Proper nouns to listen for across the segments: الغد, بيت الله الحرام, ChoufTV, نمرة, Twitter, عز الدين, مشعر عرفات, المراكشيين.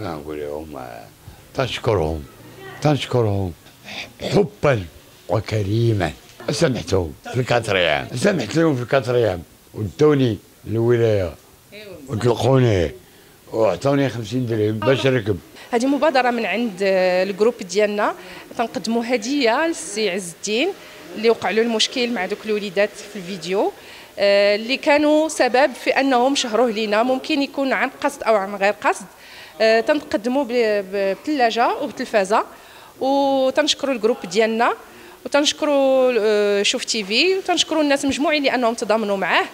نقول لهم تشكرهم حبا وكريما. سمحتهم في الكتر عام، سمحت لهم في الكتر عام، ودوني للولايه وطلقوني وعطوني 50 درهم باش نركب. هذه مبادره من عند الجروب ديالنا، تنقدموا هديه للسي عز الدين اللي وقع له المشكل مع دوك الوليدات في الفيديو، اللي كانوا سبب في انهم شهروه لينا، ممكن يكون عن قصد او عن غير قصد. تنقدموا بثلاجه وبتلفازه، وتنشكروا الجروب ديالنا وتنشكروا شوف تي في وتنشكروا الناس مجموعين لانهم تضامنوا معاه،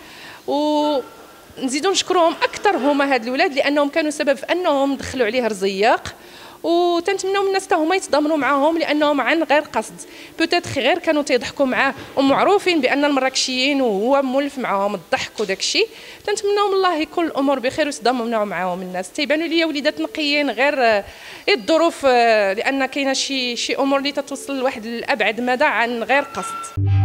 ونزيدوا نشكرهم اكثر هما هاد الاولاد لانهم كانوا سبب في انهم دخلوا عليه الرزياق، وتنتمنوا من الناس حتى هما يتضامنوا معاهم لانهم عن غير قصد بوتيتر غير كانوا تيضحكوا معاه، ومعروفين بان المراكشيين وهو مولف معاهم الضحك وداك الشيء. تنتمنوا من الله يكون الامور بخير ويتضامنوا معاهم الناس. تيبانوا لي وليدات نقيين غير الظروف، لان كاينه شي امور اللي تتوصل لواحد الابعد مدى عن غير قصد.